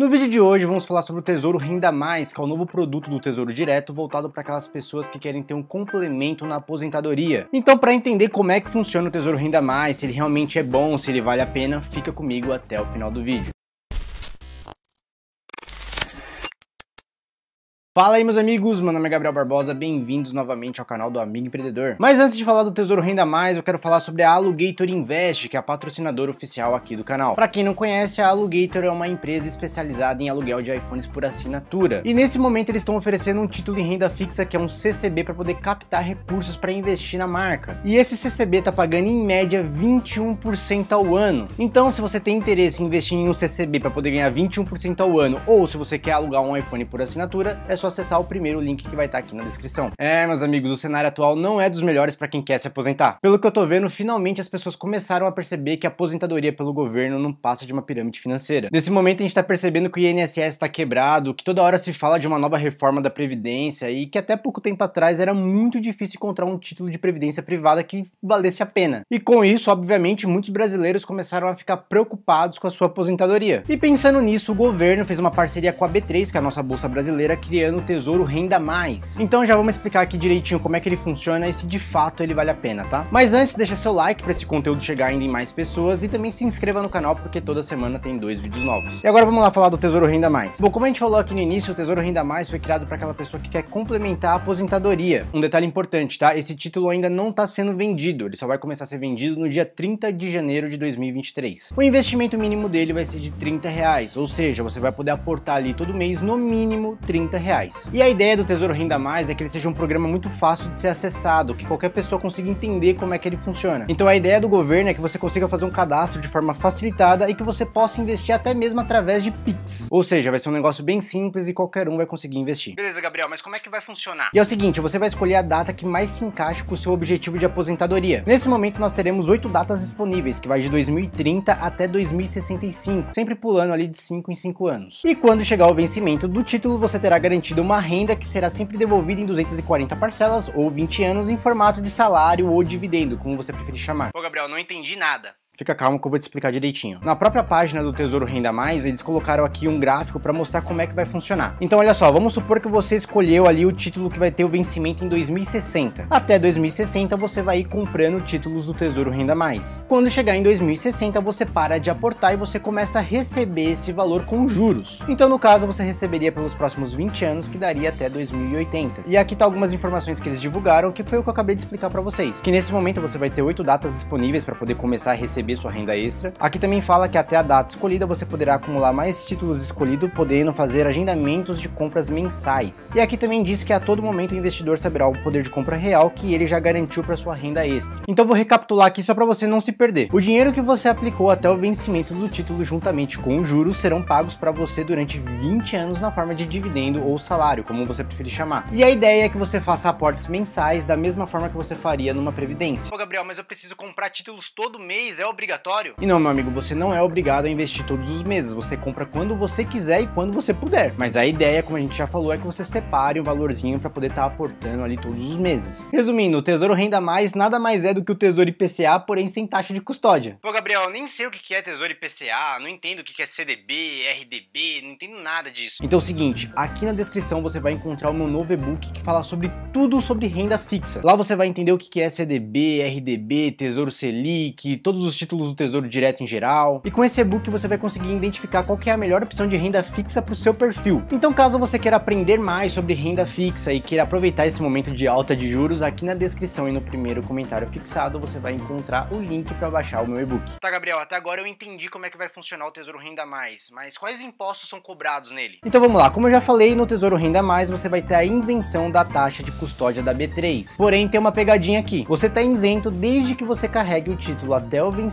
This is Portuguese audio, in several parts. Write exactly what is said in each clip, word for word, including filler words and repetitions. No vídeo de hoje vamos falar sobre o Tesouro Renda Mais, que é o novo produto do Tesouro Direto voltado para aquelas pessoas que querem ter um complemento na aposentadoria. Então, para entender como é que funciona o Tesouro Renda Mais, se ele realmente é bom, se ele vale a pena, fica comigo até o final do vídeo. Fala aí meus amigos, meu nome é Gabriel Barbosa, bem-vindos novamente ao canal do Amigo Empreendedor. Mas antes de falar do Tesouro Renda Mais, eu quero falar sobre a Aligator Invest, que é a patrocinadora oficial aqui do canal. Para quem não conhece, a Aligator é uma empresa especializada em aluguel de iPhones por assinatura. E nesse momento eles estão oferecendo um título em renda fixa, que é um C C B, para poder captar recursos para investir na marca. E esse C C B tá pagando em média vinte e um por cento ao ano. Então, se você tem interesse em investir em um C C B para poder ganhar vinte e um por cento ao ano, ou se você quer alugar um iPhone por assinatura, é só acessar o primeiro link que vai estar aqui na descrição. É, meus amigos, o cenário atual não é dos melhores para quem quer se aposentar. Pelo que eu tô vendo, finalmente as pessoas começaram a perceber que a aposentadoria pelo governo não passa de uma pirâmide financeira. Nesse momento a gente tá percebendo que o I N S S está quebrado, que toda hora se fala de uma nova reforma da Previdência e que até pouco tempo atrás era muito difícil encontrar um título de Previdência privada que valesse a pena. E com isso, obviamente, muitos brasileiros começaram a ficar preocupados com a sua aposentadoria. E pensando nisso, o governo fez uma parceria com a B três, que é a nossa bolsa brasileira, criando no Tesouro Renda Mais. Então já vamos explicar aqui direitinho como é que ele funciona e se de fato ele vale a pena, tá? Mas antes, deixa seu like para esse conteúdo chegar ainda em mais pessoas e também se inscreva no canal, porque toda semana tem dois vídeos novos. E agora vamos lá falar do Tesouro Renda Mais. Bom, como a gente falou aqui no início, o Tesouro Renda Mais foi criado para aquela pessoa que quer complementar a aposentadoria. Um detalhe importante, tá? Esse título ainda não tá sendo vendido, ele só vai começar a ser vendido no dia trinta de janeiro de dois mil e vinte e três. O investimento mínimo dele vai ser de trinta reais, ou seja, você vai poder aportar ali todo mês no mínimo trinta reais. E a ideia do Tesouro Renda Mais é que ele seja um programa muito fácil de ser acessado, que qualquer pessoa consiga entender como é que ele funciona. Então a ideia do governo é que você consiga fazer um cadastro de forma facilitada e que você possa investir até mesmo através de Pix. Ou seja, vai ser um negócio bem simples e qualquer um vai conseguir investir. Beleza, Gabriel, mas como é que vai funcionar? E é o seguinte, você vai escolher a data que mais se encaixa com o seu objetivo de aposentadoria. Nesse momento nós teremos oito datas disponíveis, que vai de dois mil e trinta até dois mil e sessenta e cinco, sempre pulando ali de cinco em cinco anos. E quando chegar o vencimento do título, você terá garantido uma renda que será sempre devolvida em duzentas e quarenta parcelas ou vinte anos em formato de salário ou dividendo, como você preferir chamar. Pô, Gabriel, não entendi nada. Fica calmo que eu vou te explicar direitinho. Na própria página do Tesouro Renda Mais, eles colocaram aqui um gráfico para mostrar como é que vai funcionar. Então olha só, vamos supor que você escolheu ali o título que vai ter o vencimento em dois mil e sessenta. Até dois mil e sessenta você vai ir comprando títulos do Tesouro Renda Mais. Quando chegar em dois mil e sessenta você para de aportar e você começa a receber esse valor com juros. Então no caso você receberia pelos próximos vinte anos, que daria até dois mil e oitenta. E aqui tá algumas informações que eles divulgaram, que foi o que eu acabei de explicar para vocês. Que nesse momento você vai ter oito datas disponíveis para poder começar a receber sua renda extra. Aqui também fala que até a data escolhida você poderá acumular mais títulos escolhidos, podendo fazer agendamentos de compras mensais. E aqui também diz que a todo momento o investidor saberá o poder de compra real que ele já garantiu para sua renda extra. Então vou recapitular aqui só para você não se perder. O dinheiro que você aplicou até o vencimento do título juntamente com os juros serão pagos para você durante vinte anos na forma de dividendo ou salário, como você preferir chamar. E a ideia é que você faça aportes mensais da mesma forma que você faria numa previdência. Pô, Gabriel, mas eu preciso comprar títulos todo mês, é o obrigatório? E não, meu amigo, você não é obrigado a investir todos os meses, você compra quando você quiser e quando você puder. Mas a ideia, como a gente já falou, é que você separe um valorzinho para poder estar tá aportando ali todos os meses. Resumindo, o Tesouro Renda Mais nada mais é do que o Tesouro I P C A, porém sem taxa de custódia. Pô, Gabriel, eu nem sei o que é Tesouro I P C A, não entendo o que é C D B, R D B, não entendo nada disso. Então é o seguinte, aqui na descrição você vai encontrar o meu novo e-book que fala sobre tudo sobre renda fixa. Lá você vai entender o que é C D B, R D B, Tesouro Selic, todos os títulos do Tesouro Direto em geral. E com esse e-book você vai conseguir identificar qual que é a melhor opção de renda fixa para o seu perfil. Então caso você queira aprender mais sobre renda fixa e queira aproveitar esse momento de alta de juros, aqui na descrição e no primeiro comentário fixado você vai encontrar o link para baixar o meu e-book. Tá, Gabriel, até agora eu entendi como é que vai funcionar o Tesouro Renda Mais, mas quais impostos são cobrados nele? Então vamos lá, como eu já falei, no Tesouro Renda Mais você vai ter a isenção da taxa de custódia da B três. Porém tem uma pegadinha aqui, você tá isento desde que você carregue o título até o vencimento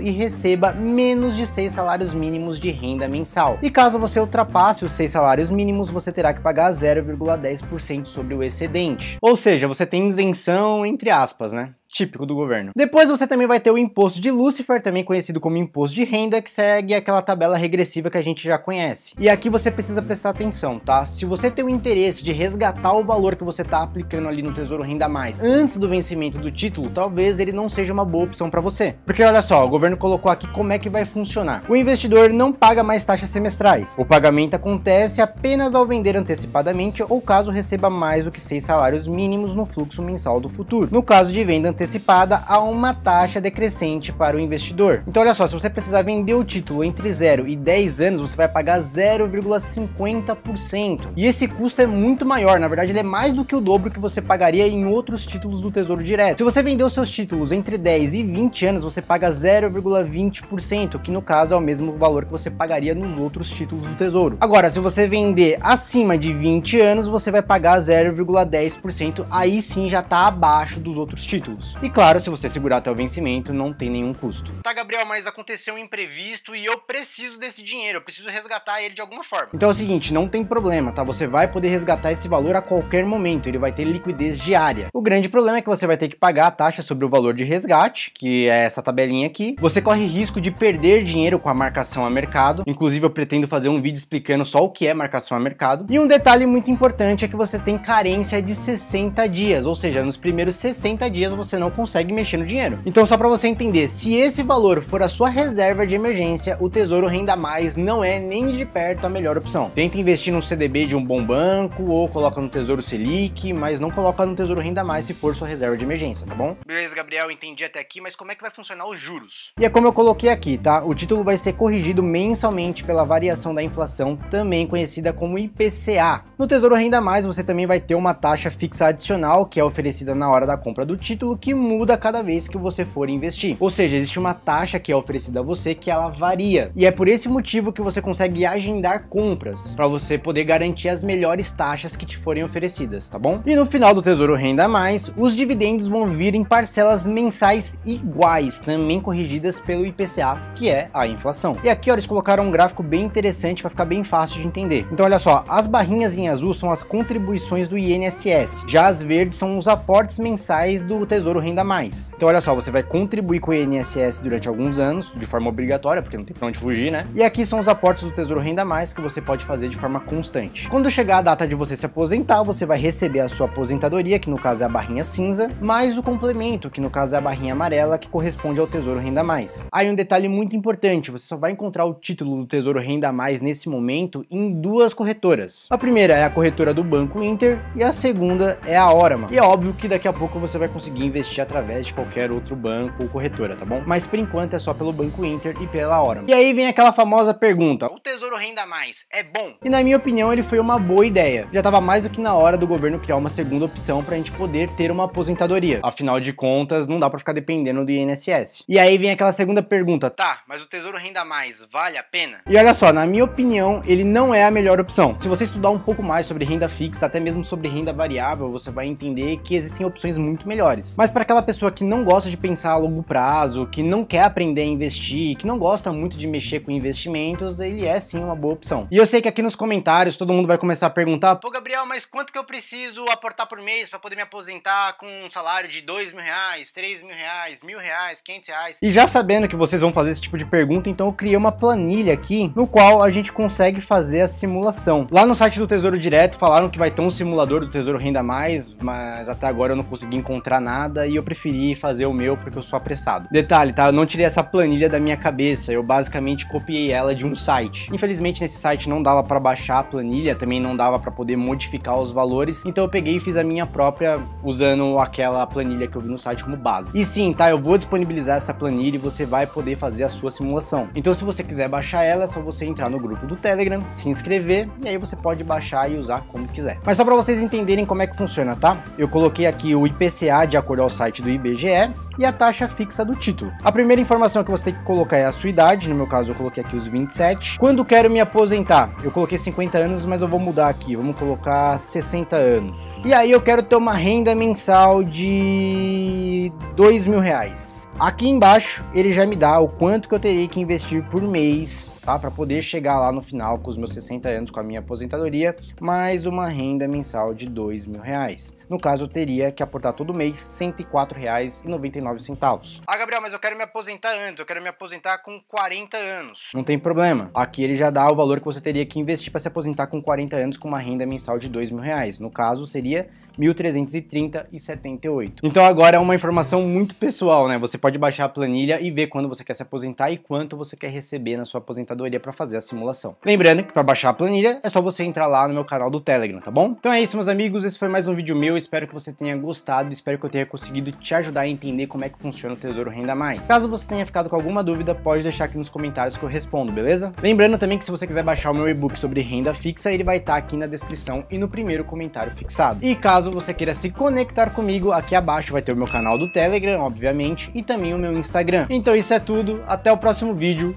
e receba menos de seis salários mínimos de renda mensal. E caso você ultrapasse os seis salários mínimos, você terá que pagar zero vírgula dez por cento sobre o excedente. Ou seja, você tem isenção entre aspas, né? típico do governo. Depois você também vai ter o imposto de Lúcifer, também conhecido como imposto de renda, que segue aquela tabela regressiva que a gente já conhece. E aqui você precisa prestar atenção, tá? Se você tem o interesse de resgatar o valor que você tá aplicando ali no Tesouro Renda Mais antes do vencimento do título, talvez ele não seja uma boa opção para você. Porque olha só, o governo colocou aqui como é que vai funcionar. O investidor não paga mais taxas semestrais. O pagamento acontece apenas ao vender antecipadamente ou caso receba mais do que seis salários mínimos no fluxo mensal do futuro. No caso de venda antecipada, há uma taxa decrescente para o investidor. Então olha só, se você precisar vender o título entre zero e dez anos, você vai pagar zero vírgula cinquenta por cento. E esse custo é muito maior, na verdade ele é mais do que o dobro que você pagaria em outros títulos do Tesouro Direto. Se você vender os seus títulos entre dez e vinte anos, você paga zero vírgula vinte por cento, que no caso é o mesmo valor que você pagaria nos outros títulos do Tesouro. Agora, se você vender acima de vinte anos, você vai pagar zero vírgula dez por cento, aí sim já tá abaixo dos outros títulos. E claro, se você segurar até o vencimento, não tem nenhum custo. Tá, Gabriel, mas aconteceu um imprevisto e eu preciso desse dinheiro, eu preciso resgatar ele de alguma forma. Então é o seguinte, não tem problema, tá? Você vai poder resgatar esse valor a qualquer momento, ele vai ter liquidez diária. O grande problema é que você vai ter que pagar a taxa sobre o valor de resgate, que é essa tabelinha aqui. Você corre risco de perder dinheiro com a marcação a mercado. Inclusive, eu pretendo fazer um vídeo explicando só o que é marcação a mercado. E um detalhe muito importante é que você tem carência de sessenta dias, ou seja, nos primeiros sessenta dias você não consegue mexer no dinheiro. Então só para você entender, se esse valor for a sua reserva de emergência, o Tesouro Renda Mais não é nem de perto a melhor opção. Tenta investir num C D B de um bom banco ou coloca no Tesouro Selic, mas não coloca no Tesouro Renda Mais se for sua reserva de emergência, tá bom? Beleza, Gabriel, entendi até aqui, mas como é que vai funcionar os juros? E é como eu coloquei aqui, tá? O título vai ser corrigido mensalmente pela variação da inflação, também conhecida como I P C A. No Tesouro Renda Mais você também vai ter uma taxa fixa adicional que é oferecida na hora da compra do título, que muda cada vez que você for investir. Ou seja, existe uma taxa que é oferecida a você que ela varia. E é por esse motivo que você consegue agendar compras, para você poder garantir as melhores taxas que te forem oferecidas, tá bom? E no final do Tesouro Renda Mais, os dividendos vão vir em parcelas mensais iguais, também corrigidas pelo I P C A, que é a inflação. E aqui, ó, eles colocaram um gráfico bem interessante para ficar bem fácil de entender. Então, olha só, as barrinhas em azul são as contribuições do I N S S, já as verdes são os aportes mensais do Tesouro Renda Mais. Então olha só, você vai contribuir com o I N S S durante alguns anos, de forma obrigatória, porque não tem pra onde fugir, né? E aqui são os aportes do Tesouro Renda Mais que você pode fazer de forma constante. Quando chegar a data de você se aposentar, você vai receber a sua aposentadoria, que no caso é a barrinha cinza, mais o complemento, que no caso é a barrinha amarela, que corresponde ao Tesouro Renda Mais. Aí um detalhe muito importante, você só vai encontrar o título do Tesouro Renda Mais nesse momento em duas corretoras. A primeira é a corretora do Banco Inter e a segunda é a Órama. E é óbvio que daqui a pouco você vai conseguir investir investir através de qualquer outro banco ou corretora, tá bom? Mas por enquanto é só pelo Banco Inter e pela Órama. E aí vem aquela famosa pergunta, o Tesouro Renda Mais é bom? E na minha opinião ele foi uma boa ideia. Já tava mais do que na hora do governo criar uma segunda opção pra gente poder ter uma aposentadoria. Afinal de contas, não dá pra ficar dependendo do I N S S. E aí vem aquela segunda pergunta, tá, mas o Tesouro Renda Mais vale a pena? E olha só, na minha opinião ele não é a melhor opção. Se você estudar um pouco mais sobre renda fixa, até mesmo sobre renda variável, você vai entender que existem opções muito melhores. Mas para aquela pessoa que não gosta de pensar a longo prazo, que não quer aprender a investir, que não gosta muito de mexer com investimentos, ele é sim uma boa opção. E eu sei que aqui nos comentários todo mundo vai começar a perguntar, pô Gabriel, mas quanto que eu preciso aportar por mês para poder me aposentar com um salário de dois mil reais, três mil reais, mil reais, quinhentos reais? E já sabendo que vocês vão fazer esse tipo de pergunta, então eu criei uma planilha aqui, no qual a gente consegue fazer a simulação. Lá no site do Tesouro Direto falaram que vai ter um simulador do Tesouro Renda Mais, mas até agora eu não consegui encontrar nada. E eu preferi fazer o meu porque eu sou apressado. Detalhe, tá? Eu não tirei essa planilha da minha cabeça, eu basicamente copiei ela de um site. Infelizmente nesse site não dava pra baixar a planilha, também não dava pra poder modificar os valores, então eu peguei e fiz a minha própria usando aquela planilha que eu vi no site como base. E sim, tá? Eu vou disponibilizar essa planilha e você vai poder fazer a sua simulação. Então se você quiser baixar ela, é só você entrar no grupo do Telegram, se inscrever, e aí você pode baixar e usar como quiser. Mas só pra vocês entenderem como é que funciona, tá? Eu coloquei aqui o I P C A de acordo ao site do I B G E, e a taxa fixa do título. A primeira informação que você tem que colocar é a sua idade, no meu caso eu coloquei aqui os vinte e sete. Quando quero me aposentar, eu coloquei cinquenta anos, mas eu vou mudar aqui, vamos colocar sessenta anos. E aí eu quero ter uma renda mensal de dois mil reais. Aqui embaixo ele já me dá o quanto que eu teria que investir por mês, tá? Para poder chegar lá no final com os meus sessenta anos, com a minha aposentadoria, mais uma renda mensal de dois mil reais. No caso, eu teria que aportar todo mês cento e quatro reais e noventa e nove centavos. Ah, Gabriel, mas eu quero me aposentar antes, eu quero me aposentar com quarenta anos. Não tem problema. Aqui ele já dá o valor que você teria que investir para se aposentar com quarenta anos com uma renda mensal de dois mil reais. No caso, seria mil trezentos e trinta reais e setenta e oito centavos. Então agora é uma informação muito pessoal, né? Você pode baixar a planilha e ver quando você quer se aposentar e quanto você quer receber na sua aposentadoria para fazer a simulação. Lembrando que para baixar a planilha é só você entrar lá no meu canal do Telegram, tá bom? Então é isso, meus amigos. Esse foi mais um vídeo meu. Espero que você tenha gostado, espero que eu tenha conseguido te ajudar a entender como é que funciona o Tesouro Renda Mais. Caso você tenha ficado com alguma dúvida, pode deixar aqui nos comentários que eu respondo, beleza? Lembrando também que se você quiser baixar o meu e-book sobre renda fixa, ele vai estar aqui na descrição e no primeiro comentário fixado. E caso você queira se conectar comigo, aqui abaixo vai ter o meu canal do Telegram, obviamente, e também o meu Instagram. Então isso é tudo, até o próximo vídeo,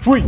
fui!